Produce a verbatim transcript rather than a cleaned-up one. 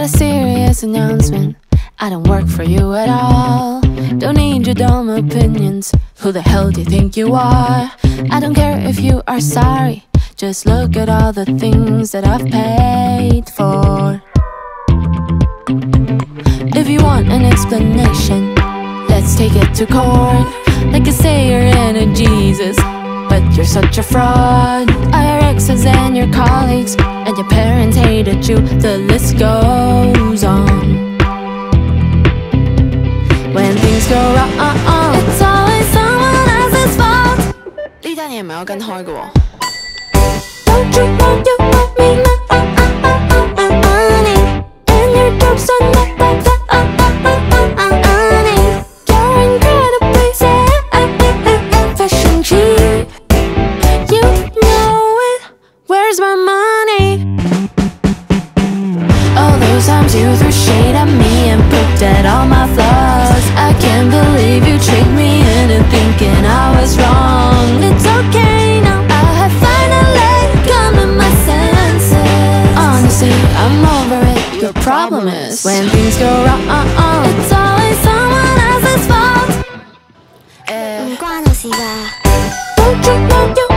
got a serious announcement. I don't work for you at all. Don't need your dumb opinions. Who the hell do you think you are? I don't care if you are sorry. Just look at all the things that I've paid for. If you want an explanation, let's take it to court. Like I say, you're in a Jesus, but you're such a fraud. I R X's and your colleagues and your parents hated you. The list goes on. When things go wrong, uh, uh, it's always someone else's fault.呢單嘢唔係我跟開嘅喎。Don't you want you want me now? Oh, oh, oh, oh, oh, honey. And your jokes are not like that. Oh, oh, oh, oh, oh, honey. You're incredibly sad and fashion cheap. You know it. Where's my money? All those times you threw shade at me and picked at all my flaws. I can't believe you tricked me into thinking I was wrong. It's okay now, I have finally come to my senses. Honestly, I'm over it, your problem is when things go wrong, it's always someone else's fault. Eh. Don't you know you